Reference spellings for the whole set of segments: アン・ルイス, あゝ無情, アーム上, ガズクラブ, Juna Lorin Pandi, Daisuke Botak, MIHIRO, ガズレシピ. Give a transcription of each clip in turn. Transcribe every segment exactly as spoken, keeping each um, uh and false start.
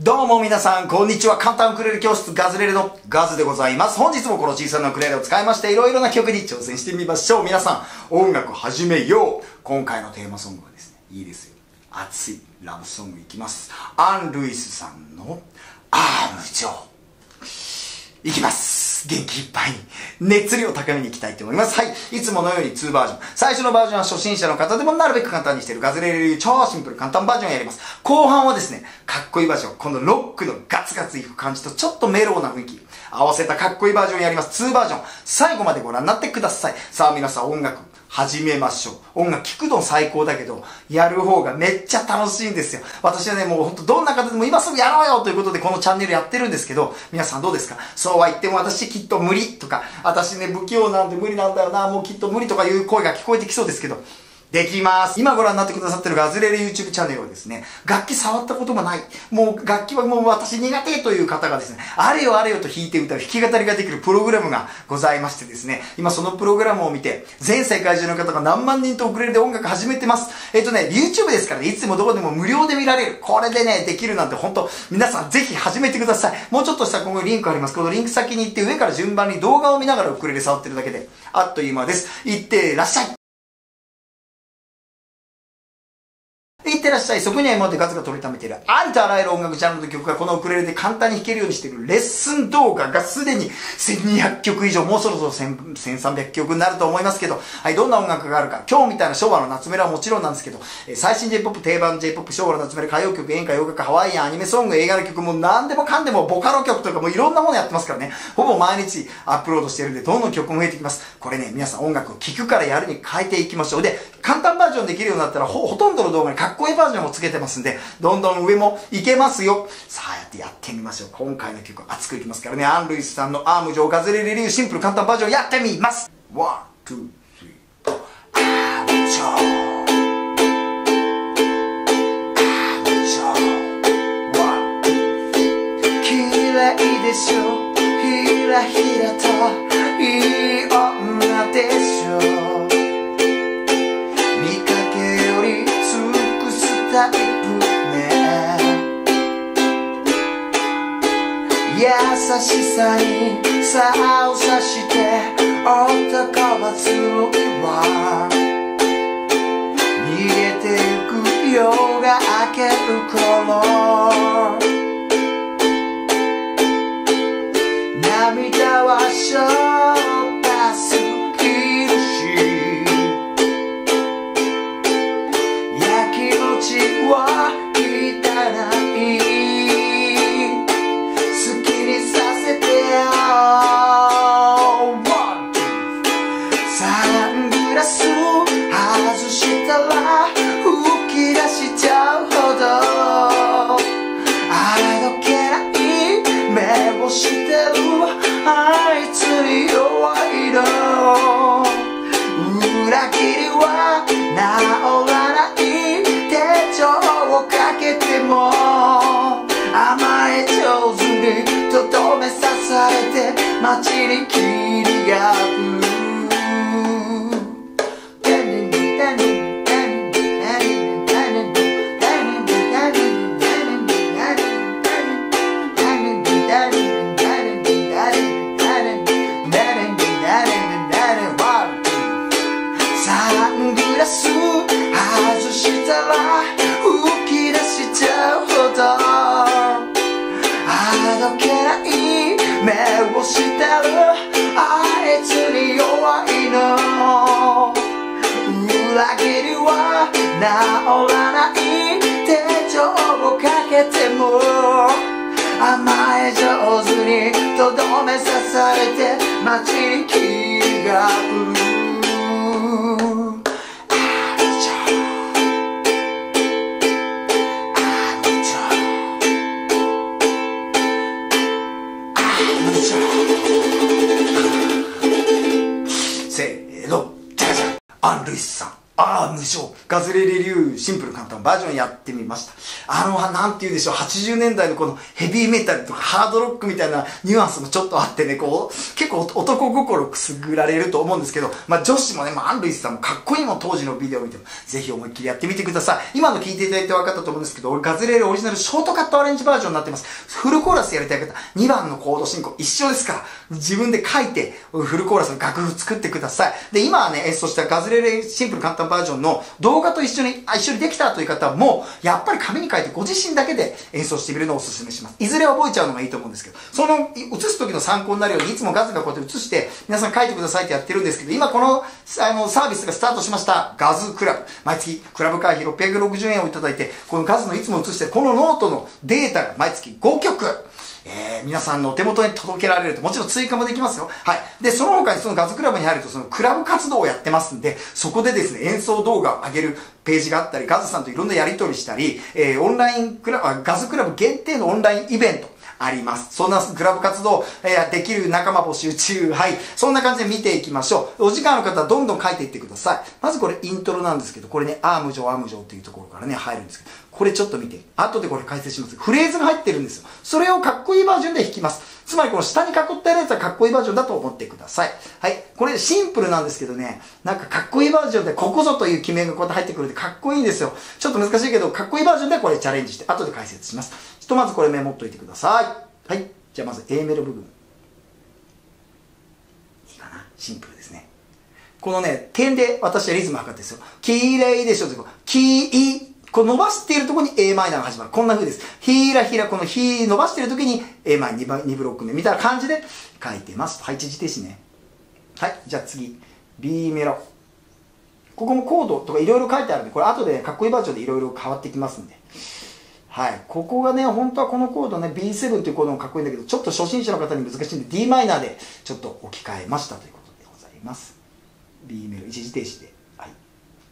どうも皆さん、こんにちは。簡単ウクレレ教室ガズレレのガズでございます。本日もこの小さなウクレレを使いまして、いろいろな曲に挑戦してみましょう。皆さん、音楽始めよう。今回のテーマソングはですね、いいですよ。熱いラブソングいきます。アン・ルイスさんのアーム上。いきます。元気いっぱいに、熱量高めにいきたいと思います。はい。いつものようににバージョン。最初のバージョンは初心者の方でもなるべく簡単にしているガズレレ流超シンプル簡単バージョンをやります。後半はですね、かっこいいバージョン。このロックのガツガツいく感じとちょっとメローな雰囲気。合わせたかっこいいバージョンをやります。にバージョン。最後までご覧になってください。さあ皆さん音楽始めましょう。音楽聴くの最高だけど、やる方がめっちゃ楽しいんですよ。私はね、もうほんとどんな方でも今すぐやろうよということでこのチャンネルやってるんですけど、皆さんどうですか？そうは言っても私きっと無理とか、私ね、不器用なんで無理なんだよな、もうきっと無理とかいう声が聞こえてきそうですけど、できます。今ご覧になってくださってるガズレレ YouTube チャンネルはですね、楽器触ったことがない、もう楽器はもう私苦手という方がですね、あれよあれよと弾いて歌う弾き語りができるプログラムがございましてですね、今そのプログラムを見て、全世界中の方が何万人とウクレレで音楽始めてます。えっとね、YouTube ですからね、いつでもどこでも無料で見られる。これでね、できるなんて本当、皆さんぜひ始めてください。もうちょっとしたこのリンクあります。このリンク先に行って上から順番に動画を見ながらウクレレ触ってるだけで、あっという間です。行ってらっしゃい。いってらっしゃい。そこには今までガズが取りためているありとあらゆる音楽ジャンルの曲がこのウクレレで簡単に弾けるようにしているレッスン動画がすでにせんにひゃくきょく以上、もうそろそろせんさんびゃくきょくになると思いますけど、はい、どんな音楽があるか、今日みたいな昭和の夏メロはもちろんなんですけど、最新 J-ポップ、定番 J-ポップ、昭和の夏メロ、歌謡曲、演歌、洋楽、ハワイアン、アニメソング、映画の曲、もう何でもかんでもボカロ曲とかもいろんなものやってますからね、ほぼ毎日アップロードしているんで、どんどん曲も増えてきます。これね、皆さん音楽を聴くからやるに変えていきましょう。で、簡単バージョンできるようになったら、ほ、ほとんどの動画にかっこいいバージョンもつけてますんで、どんどん上もいけますよ。さあやってやってみましょう。今回の曲熱くいきますからね。アン・ルイスさんのアーム上ガズレレ流シンプル簡単バージョンやってみます。ワン、ツー、スリー、フォー。アーム上優しさに差を差して男は強いわ。逃げてゆく夜が明ける頃、涙はしょったすぎるし、焼きもちは汚い。街に霧が降る。サングラス外したら浮き出しちゃうほどあどけない目をしてるあいつに弱いの。裏切りは治らない手錠をかけても甘え上手にとどめ刺されて街に霧が降る。アン・ルイスさんああ、無償。ガズレレ流シンプル簡単バージョンやってみました。あの、なんて言うでしょう、はちじゅうねんだいのこのヘビーメタルとかハードロックみたいなニュアンスもちょっとあってね、こう、結構男心くすぐられると思うんですけど、まあ女子もね、まあアン・ルイスさんもかっこいいもん、当時のビデオ見ても、ぜひ思いっきりやってみてください。今の聞いていただいて分かったと思うんですけど、俺ガズレレオリジナルショートカットアレンジバージョンになってます。フルコーラスやりたい方、にばんのコード進行一緒ですから、自分で書いて、フルコーラスの楽譜作ってください。で、今はね、演奏したガズレレシンプル簡単バージョンの動画と一緒に、あ、一緒にできたという方も、やっぱり紙に書いてご自身だけで演奏してみるのをお勧めします。いずれ覚えちゃうのがいいと思うんですけど、その、映す時の参考になるように、いつもガズがこうやって映して、皆さん書いてくださいってやってるんですけど、今この、あの、サービスがスタートしました、ガズクラブ。毎月、クラブ会費ろっぴゃくろくじゅうえんをいただいて、このガズのいつも映してる、このノートのデータが毎月ごきょく、えー、皆さんのお手元に届けられると、もちろん追加もできますよ。はい。で、その他にそのガズクラブに入ると、そのクラブ活動をやってますんで、そこでですね、演奏動画を上げるページがあったり、ガズさんといろんなやり取りしたり、えー、オンラインクラブ、ガズクラブ限定のオンラインイベント、あります。そんなクラブ活動、えー、できる仲間募集中。はい。そんな感じで見ていきましょう。お時間ある方はどんどん書いていってください。まずこれイントロなんですけど、これね、アーム上アーム上っていうところからね、入るんですけど、これちょっと見て、後でこれ解説します。フレーズが入ってるんですよ。それをかっこいいバージョンで弾きます。つまりこの下に囲ってあるやつはかっこいいバージョンだと思ってください。はい。これシンプルなんですけどね、なんかかっこいいバージョンでここぞという決めがこうやって入ってくるんでかっこいいんですよ。ちょっと難しいけど、かっこいいバージョンでこれチャレンジして、後で解説します。ひとまずこれメモっといてください。はい。じゃあまず A メロ部分。いいかな。シンプルですね。このね、点で私はリズムを測ってるんですよ。きれいでしょ。きい。こう伸ばしているところに Am が始まる。こんな風です。ひらひら、このひ伸ばしているときに Am、にブロック目みたいな感じで書いてます。はい、一時停止ね。はい、じゃあ次。B メロ。ここもコードとかいろいろ書いてあるんで、これ後で、ね、かっこいいバージョンでいろいろ変わってきますんで。はい、ここがね、本当はこのコードね、ビーセブン というコードもかっこいいんだけど、ちょっと初心者の方に難しいんで、d マイナーでちょっと置き換えましたということでございます。B メロ、一時停止で。はい。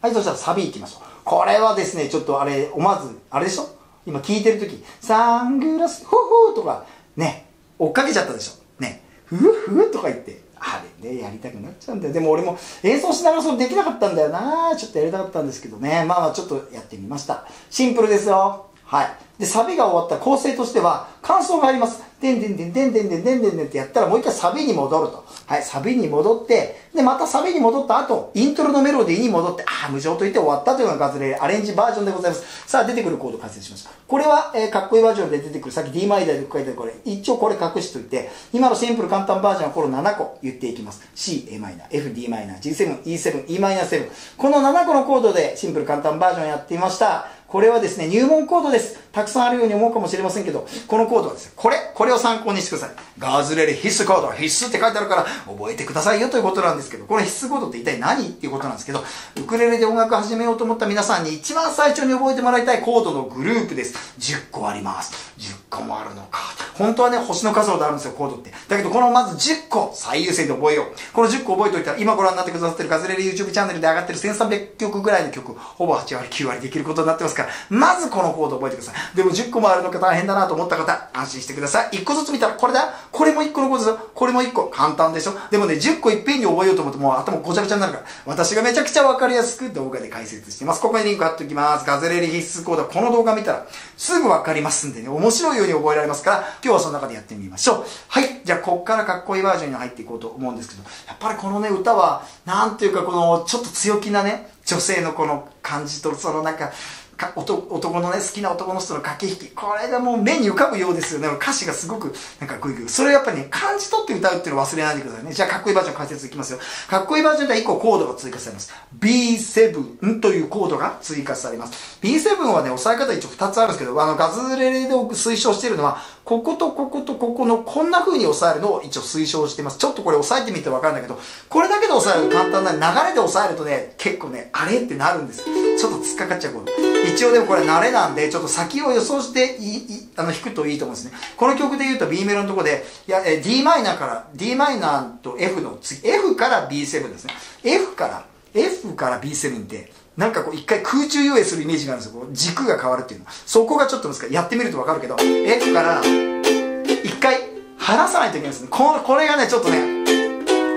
はい、そしたらサビいきましょう。これはですね、ちょっとあれ、思わず、あれでしょ？今聞いてるとき、サングラス、フーフーとか、ね、追っかけちゃったでしょ？ね、フーフーとか言って、あれね、やりたくなっちゃうんだよ。でも俺も演奏しながらそれできなかったんだよな。ちょっとやりたかったんですけどね。まあまあちょっとやってみました。シンプルですよ。はい。で、サビが終わった構成としては、感想があります。でんでんでんでんでんでんでんでんでんってやったら、もう一回サビに戻ると。はい、サビに戻って、で、またサビに戻った後、イントロのメロディーに戻って、ああ、無情と言って終わったというのがガズレレアレンジバージョンでございます。さあ、出てくるコード解説しました。これは、えー、かっこいいバージョンで出てくる、さっき d マイダーで書いてあるこれ、一応これ隠しといて、今のシンプル簡単バージョンはこのななこ言っていきます。C、A マイナー、F、D マイナー、ジーセブン、イーセブン、E マイナーセブン。このななこのコードでシンプル簡単バージョンやっていました。これはですね、入門コードです。たくさんあるように思うかもしれませんけど、このコードはですね、これ、これを参考にしてください。ガズレレ必須コード、必須って書いてあるから、覚えてくださいよということなんですけど、この必須コードって一体何っていうことなんですけど、ウクレレで音楽始めようと思った皆さんに一番最初に覚えてもらいたいコードのグループです。じゅっこあります。じゅっこもあるのか。本当はね、星の数ほどあるんですよ、コードって。だけど、このまずじゅっこ、最優先で覚えよう。このじゅっこ覚えておいたら、今ご覧になってくださってるガズレレ YouTube チャンネルで上がってるせんさんびゃくきょくぐらいの曲、ほぼはちわりきゅうわりできることになってますから、まずこのコード覚えてください。でもじゅっこもあるのか大変だなと思った方、安心してください。いっこずつ見たら、これだ。これもいっこのコードだ。これもいっこ。簡単でしょ。でもね、じゅっこいっぺんに覚えようと思ってもう頭ごちゃごちゃになるから、私がめちゃくちゃわかりやすく動画で解説してます。ここにリンク貼っておきます。ガズレレ必須コード。この動画見たら、すぐわかりますんでね、面白いように覚えられますから、今日はその中でやってみましょう。はい。じゃあ、こっからかっこいいバージョンに入っていこうと思うんですけど、やっぱりこのね、歌は、なんていうかこの、ちょっと強気なね、女性のこの感じと、そのなんか、か男のね、好きな男の人の駆け引き。これがもう目に浮かぶようですよね。歌詞がすごく、なんかグイグイ。それをやっぱりね、感じ取って歌うっていうのを忘れないでくださいね。じゃあ、かっこいいバージョン解説いきますよ。かっこいいバージョンではいっこコードが追加されます。ビーセブン というコードが追加されます。ビーセブン はね、押さえ方一応ふたつあるんですけど、あの、ガズレレで推奨しているのは、こことこことここのこんな風に押さえるのを一応推奨しています。ちょっとこれ押さえてみてわかるんだけど、これだけで押さえると簡単な流れで押さえるとね、結構ね、あれってなるんです。ちょっと突っかかっちゃうコード。一応でもこれ慣れなんで、ちょっと先を予想していいあの弾くといいと思うんですね。この曲で言うと B メロのとこで、いや、え、D マイナーから、D マイナーと F の次、F から ビーセブン ですね。F から、F から ビーセブン って、なんかこう一回空中遊泳するイメージがあるんですよ。こう軸が変わるっていうの。そこがちょっと難しい。やってみるとわかるけど、F から、一回離さないといけないんですね。こ、これがね、ちょっとね、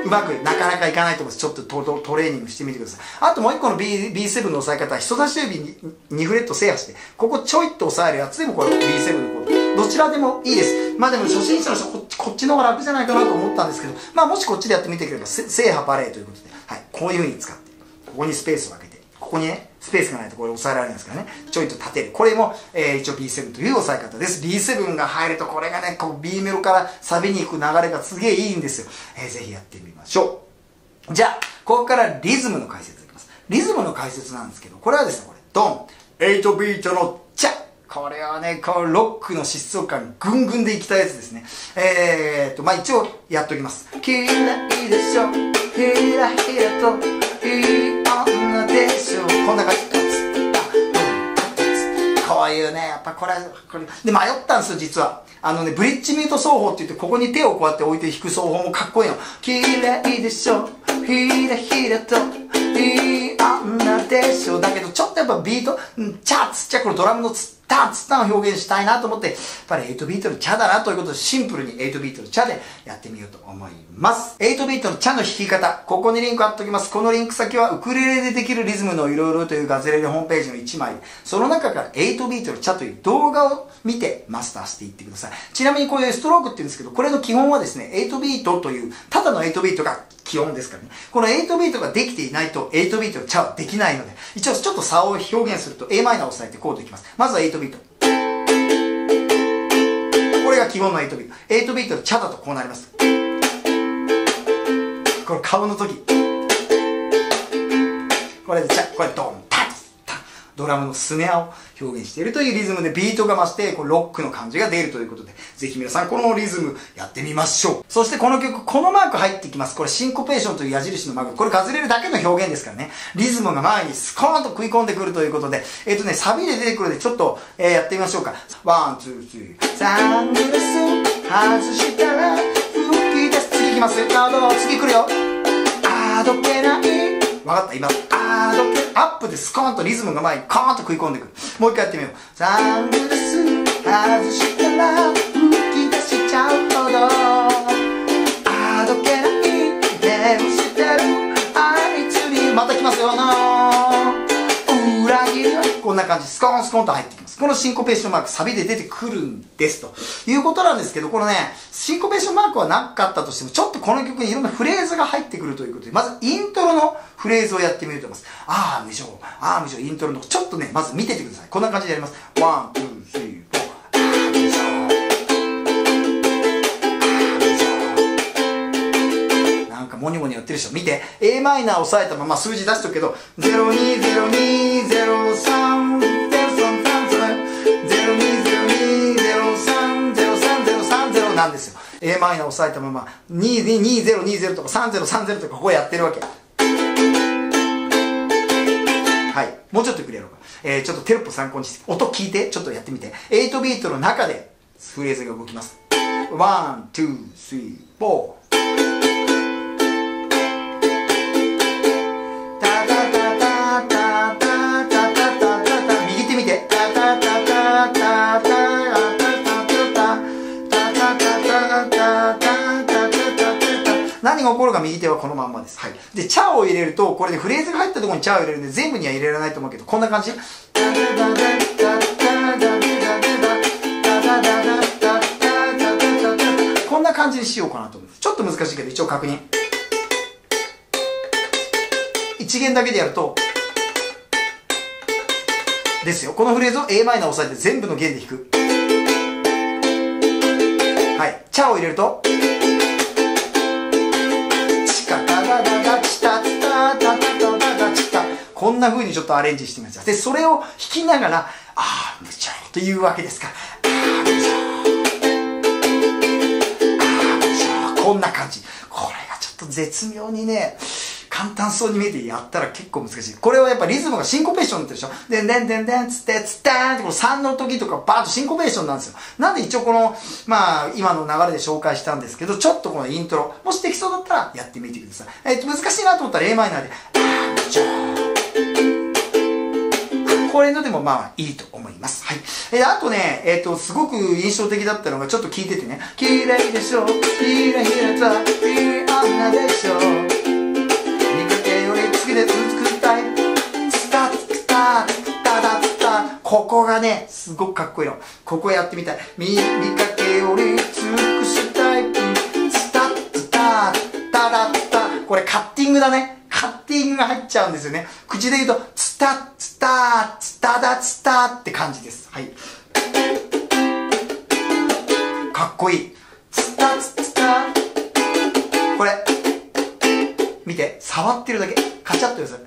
うまくなかなかいかないと思うんです。ちょっと ト, ト, トレーニングしてみてください。あともう一個の B、ビーセブン の押さえ方は人差し指ににフレット制覇して、ここちょいっと押さえるやつでもこれ ビーセブン のコード。どちらでもいいです。まあでも初心者の人こ、こっちの方が楽じゃないかなと思ったんですけど、まあもしこっちでやってみてくれば制覇バレーということで、はい、こういう風に使って、ここにスペースを空けて、ここにね、スペースがないとこれ抑えられないですからね。ちょいと立てる。これも、えー、一応 ビーセブン という抑え方です。ビーセブン が入るとこれがね、こう B メロからサビに行く流れがすげえいいんですよ、えー。ぜひやってみましょう。じゃあ、ここからリズムの解説いきます。リズムの解説なんですけど、これはですね、これ、ドン、はちビートのチャこれはね、こうロックの疾走感ぐんぐんでいきたいやつですね。えーっと、まあ一応やっておきます。嫌いでしょ、ひらひらと、いい女でしょ。こんな感じ。こういうね、やっぱこれ、これ、で、迷ったんですよ、実は。あのね、ブリッジミュート奏法って言って、ここに手をこうやって置いて弾く奏法もかっこいいの。嫌いでしょ、ひらひらと、いい女でしょ。だけど、ちょっとやっぱビート、チャッツ、じゃこのドラムのツッタンツッタンを表現したいなと思って、やっぱりはちビートのチャだなということで、シンプルにはちビートのチャでやってみようと思います。はちビートのチャの弾き方、ここにリンク貼っておきます。このリンク先はウクレレでできるリズムのいろいろというガズレレホームページのいちまい、その中からはちビートのチャという動画を見てマスターしていってください。ちなみにこういうストロークって言うんですけど、これの基本はですね、はちビートという、ただのはちビートが基本ですからね。このはちビートができていないとはちビートのチャはできないので、一応ちょっと差を表現すると エーマイナー を押さえてコードいきます。まずははちビート。これが基本のはちビート。はちビートのチャだとこうなります。この顔の時。これでチャ、これドン、タッタッ。ドラムのスネアを表現しているというリズムでビートが増して、こうロックの感じが出るということで、ぜひ皆さんこのリズムやってみましょう。そしてこの曲、このマーク入ってきます。これシンコペーションという矢印のマーク。これガズレレだけの表現ですからね。リズムが前にスコーンと食い込んでくるということで、えっとね、サビで出てくるのでちょっと、えー、やってみましょうか。ワン、ツー、スリー。サングラスを外したら吹き出す。次いきます。なるほど、次来るよ。あどけない。わかった、今。あどけ、アップでスコーンとリズムが前にコーンと食い込んでくる。もう一回やってみよう。サングラス外したらちゃうほどあどけないでもしてるあいつにまた来ますよの裏切りはこんな感じスコーンスコーンと入ってきます。このシンコペーションマークサビで出てくるんですということなんですけど、このねシンコペーションマークはなかったとしてもちょっとこの曲にいろんなフレーズが入ってくるということで、まずイントロのフレーズをやってみると思います。あー無常あー無常イントロのちょっとねまず見ててください。こんな感じでやります。ワンツースリーモニモニやってる人見て a マイナー押さえたまま数字出しとくけどゼロにゼロにゼロさんゼロさんゼロさんゼロさんゼロさんゼロなんですよ。 a マイナー押さえたままにににゼロにゼロとかさんゼロさんゼロとかここやってるわけ。はいもうちょっとくれやろうか、えー、ちょっとテロップ参考にして音聞いてちょっとやってみてはちビートの中でフレーズが動きます。ワンツースリーフォー何が起こるか右手はこのまんまです。はい。で、チャを入れると、これでフレーズが入ったところにチャを入れるんで、全部には入れられないと思うけど、こんな感じ。こんな感じにしようかなと思う。ちょっと難しいけど、一応確認。一弦だけでやると、ですよ。このフレーズを a マイナー押さえて全部の弦で弾く。はい。チャを入れると、こんな風にちょっとアレンジしてみました。で、それを弾きながら、あー、無情というわけですから。あー、無情。こんな感じ。これがちょっと絶妙にね、簡単そうに見えてやったら結構難しい。これはやっぱリズムがシンコペーションってでしょ。でんでんでんでんつってつってーんってこのさんの時とかバーッとシンコペーションなんですよ。なんで一応この、まあ今の流れで紹介したんですけど、ちょっとこのイントロ、もしできそうだったらやってみてください。えー、っと難しいなと思ったら a マイナーで、あーちょこれのでもまあいいと思います。はい。えー、あとね、えー、っと、すごく印象的だったのがちょっと聞いててね、きれいでしょ、きれいだ、きれいだ、女でしょう。肉系より次で作ったいつたつたつただつた、ここがねすごくかっこいいの。ここやってみたい。見かけより尽くしたいつたつたつただつた、これカッティングだね。カッティングが入っちゃうんですよね。口で言うとつたつたつただつたって感じです。はい、かっこいい。つたつた、これ見て、触ってるだけカチャッと寄せる。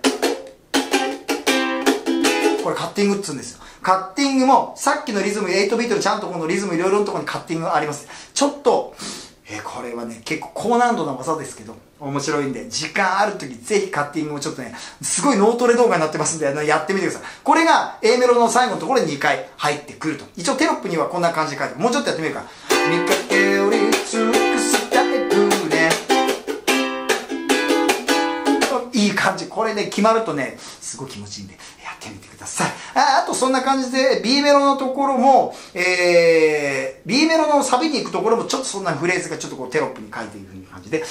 これカッティングっつうんですよ。カッティングもさっきのリズムはちビートでちゃんとこのリズムいろいろのところにカッティングがあります。ちょっと、えー、これはね結構高難度な技ですけど面白いんで、時間ある時ぜひカッティングをちょっとね、すごい脳トレ動画になってますんでやってみてください。これが A メロの最後のところににかい入ってくると。一応テロップにはこんな感じで書いて、もうちょっとやってみるか。見かけより尽くしたいね、いい感じ。これね決まるとねすごい気持ちいいんでやってみてください。 あ, あとそんな感じで B メロのところも、えー、B メロのサビに行くところもちょっとそんなフレーズがちょっとこうテロップに書いていく感じで、で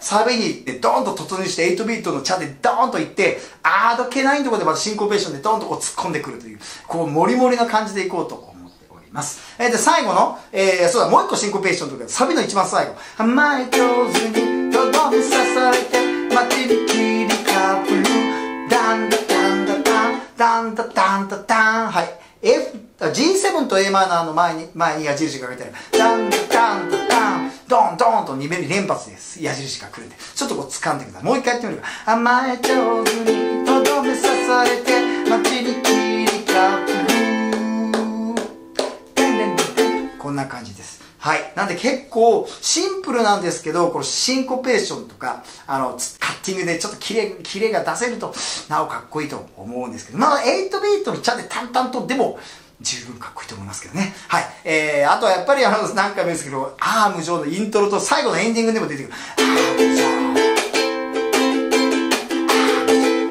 サビに行ってドーンと突入してはちビートのチャでドーンと行って、あーどけないところでまたシンコペーションでドーンとこう突っ込んでくるという、こうモリモリな感じでいこうと思っております。えー、で最後の、えー、そうだ、もう一個シンコペーションとかサビの一番最後、甘い上手にとどめ刺されて街に切りかぶるダンダダンダダンダンダダンダダン、はい F、ジーセブン と A マイナーの前に前に矢印が書いてある。ダンダダンダダンドンドンとに連発です。矢印が来るんでちょっとこう掴んでください。もう一回やってみるか。甘え上手にとどめ刺されて街に切りかぶる、こんな感じです。はい。なんで結構シンプルなんですけど、このシンコペーションとか、あの、カッティングでちょっとキレ、キレが出せると、なおかっこいいと思うんですけど、まあ、はちビートのチャで淡々と、でも、十分かっこいいと思いますけどね。はい。えー、あとはやっぱりあの、何回もですけど、アーム上のイントロと最後のエンディングでも出てくる。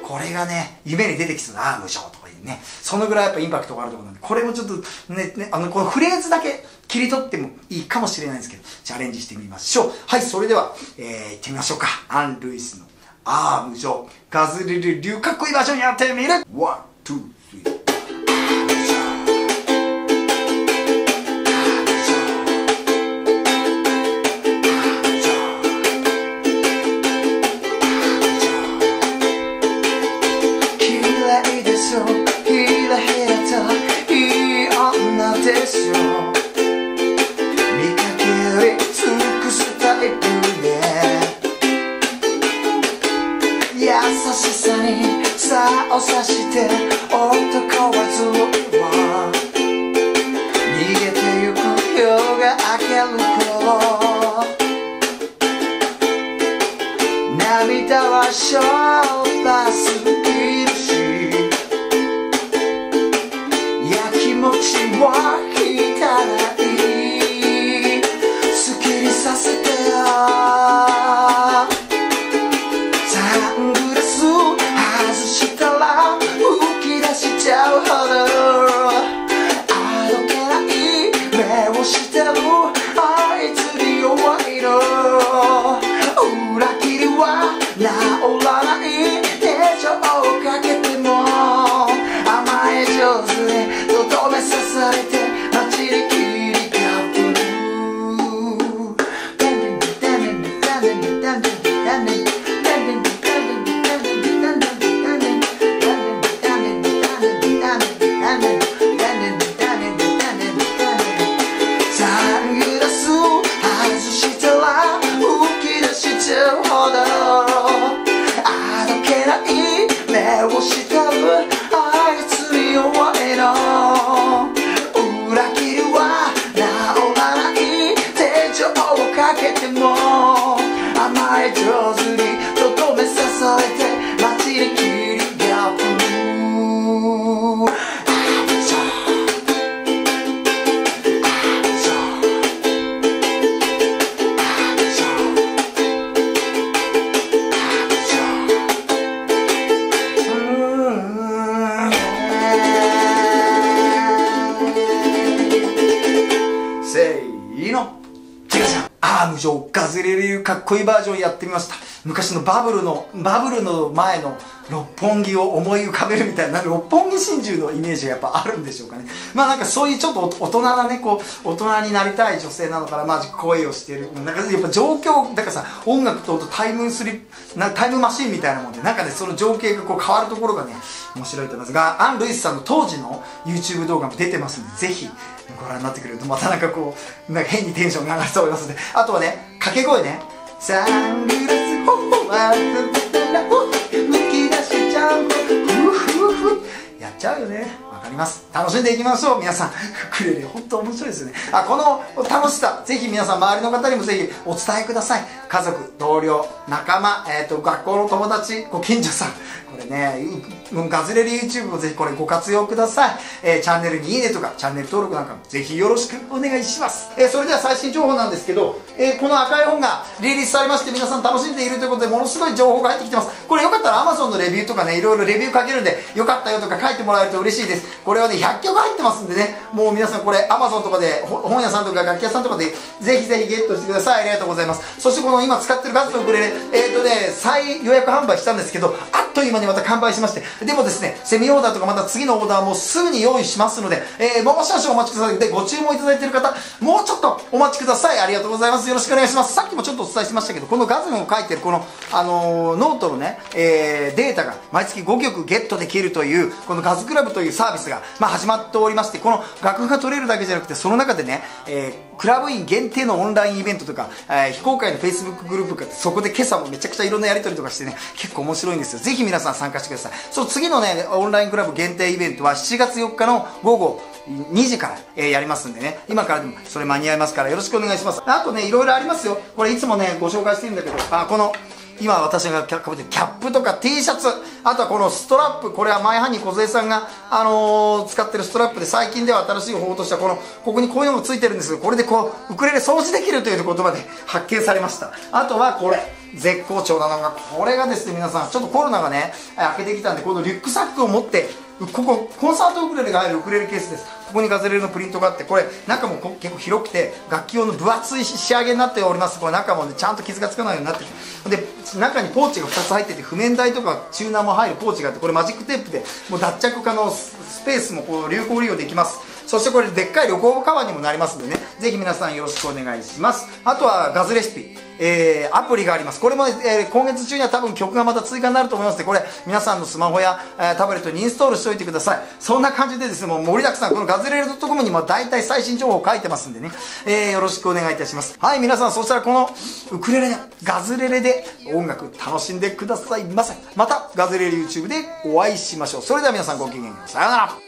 これがね、夢に出てきそうなアーム上とかいうね、そのぐらいやっぱインパクトがあるところなんで、これもちょっとね、ね、あの、このフレーズだけ、切り取ってもいいかもしれないんですけど、チャレンジしてみましょう。はい、それでは、えー、行ってみましょうか。アン・ルイスのアーム上、ガズリル流、かっこいい場所にやってみる。ワン、ツー、スリー。嫌いでしょ、ひらひらといい女でしょ。優しさに差を差して男はずっと逃げてゆく夜が明ける頃、涙はしょっぱすぎるし、やきもちはひたない好きにさせてよ。あどけない目をしてるあいつに弱いの、裏切りは治らない手錠をかけても、甘え上手にとどめ刺されて街に切りかぶる。誕生ガズレレ流かっこいいバージョンやってみました。昔のバブルのバブルの前の六本木を思い浮かべるみたいな、六本木心中のイメージがやっぱあるんでしょうかね。まあなんかそういうちょっと大人なね、こう大人になりたい女性なのから、まあ恋をしている、なんかやっぱ状況だからさ、音楽とタイムスリップなタイムマシーンみたいなもんで、なんかねその情景がこう変わるところがね面白いと思いますが、アン・ルイスさんの当時の YouTube 動画も出てますんで、ぜひご覧になってくれるとまたなんかこうなんか変にテンションが上がると思いますので、あとはね掛け声ね、サングラスホホアップテラホむき出しちゃうやっちゃうよね。わかります。楽しんでいきましょう皆さん。ウクレレ本当面白いですよね。あ、この楽しさぜひ皆さん周りの方にもぜひお伝えください。家族、同僚、仲間、えー、と学校の友達、ご近所さん、これねガズレレ YouTube もぜひこれご活用ください、えー、チャンネルにいいねとかチャンネル登録なんかもぜひよろしくお願いします、えー、それでは最新情報なんですけど、えー、この赤い本がリリースされまして、皆さん楽しんでいるということでものすごい情報が入ってきてます。これよかったら Amazon のレビューとかね、いろいろレビュー書けるんでよかったよとか書いてもらえると嬉しいです。これはねひゃっきょく入ってますんでね、もう皆さんこれ Amazon とかで本屋さんとか楽器屋さんとかでぜひぜひゲットしてください。ありがとうございます。そしてこの今使ってるガズのウクレレ、えっとね再予約販売したんですけど、あっという間にまた完売しまして、でもですね、セミオーダーとかまた次のオーダーもすぐに用意しますので、えー、もう少々お待ちください。で、ご注文いただいている方、もうちょっとお待ちください。ありがとうございます。よろしくお願いします。さっきもちょっとお伝えしましたけど、このガズムを書いてるこの、あのー、ノートのね、えー、データが毎月ごきょくゲットできるという、このガズクラブというサービスが、まあ、始まっておりまして、この楽譜が取れるだけじゃなくて、その中でね、えークラブ員限定のオンラインイベントとか、えー、非公開の Facebook グループが、そこで今朝もめちゃくちゃいろんなやり取りとかしてね、結構面白いんですよ。ぜひ皆さん参加してください。そう、次のね、オンラインクラブ限定イベントはしちがつよっかのごごにじから、えー、やりますんでね、今からでもそれ間に合いますからよろしくお願いします。あとね、いろいろありますよ。これいつもね、ご紹介してるんだけど、あ、この、今私がかぶってるキャップとか T シャツ、あとはこのストラップ、これは前ハニー梢さんが、あのー、使ってるストラップで、最近では新しい方法としてはこのここにこういうのもついてるんですけど、これでこうウクレレ掃除できるという言葉で発見されました。あとはこれ絶好調なのが、これがですね皆さん、ちょっとコロナがね開けてきたんで、このリュックサックを持って、ここコンサートウクレレが入るウクレレケースです。ここにガズレレのプリントがあって、これ中も結構広くて楽器用の分厚い仕上げになっております。これ中もねちゃんと傷がつかないようになってきて、で中にポーチがふたつ入ってて、譜面台とかチューナーも入るポーチがあって、これマジックテープでもう脱着可能、スペースもこう有効利用できます。そしてこれでっかい旅行カバンにもなりますんでね、ぜひ皆さんよろしくお願いします。あとはガズレシピ、えー、アプリがあります。これも、えー、今月中には多分曲がまた追加になると思いますので、これ皆さんのスマホや、えー、タブレットにインストールしておいてください。そんな感じでですね、もう盛りだくさん、このガズレレ .com にも大体最新情報を書いてますんでね、えー、よろしくお願いいたします。はい、皆さん、そしたらこのウクレレ、ガズレレで音楽楽しんでくださいませ。またガズレレ YouTube でお会いしましょう。それでは皆さんごきげんよう。さようなら。